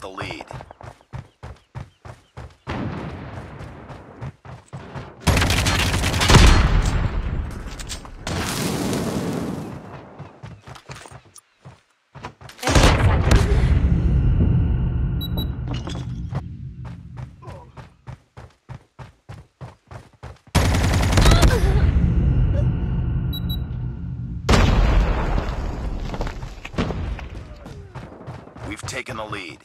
the lead. We've taken the lead.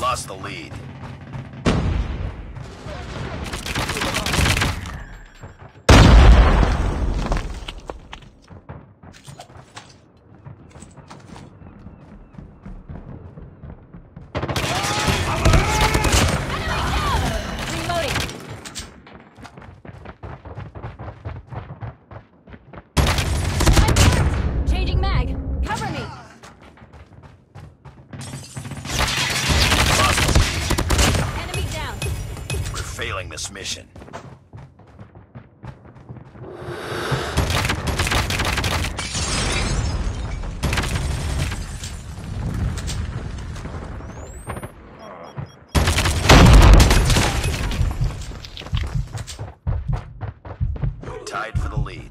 Lost the lead. Failing this mission. Tied for the lead.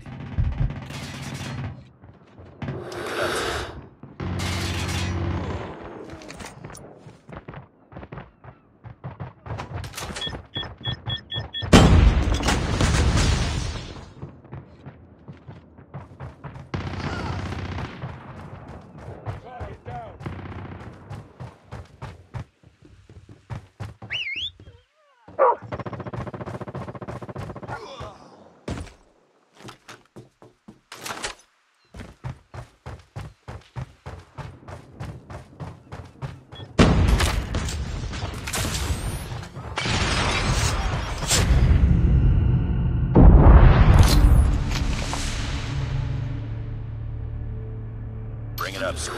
Bring it up, squad.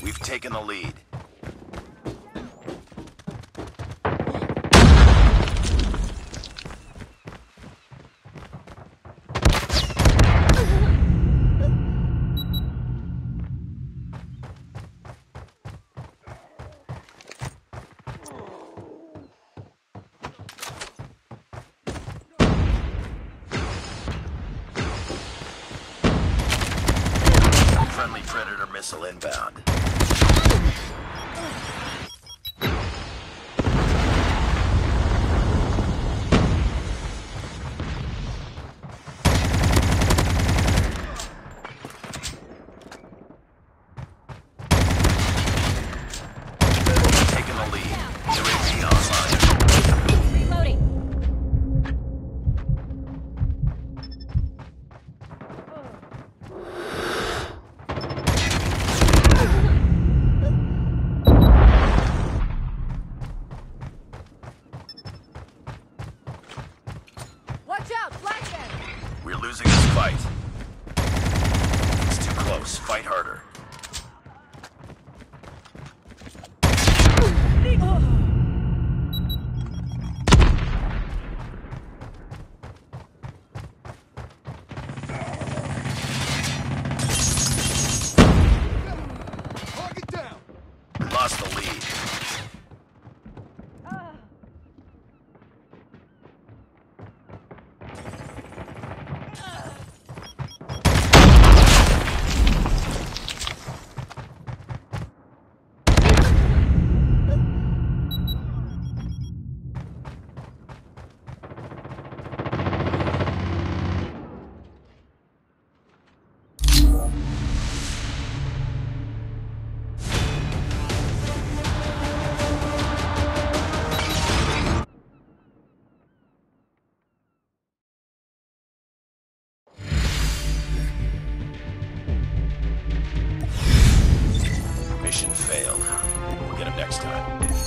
We've taken the lead. Friendly Predator missile inbound. Watch out, flag them! We're losing this fight. It's too close. Fight harder. Mission failed. We'll get him next time.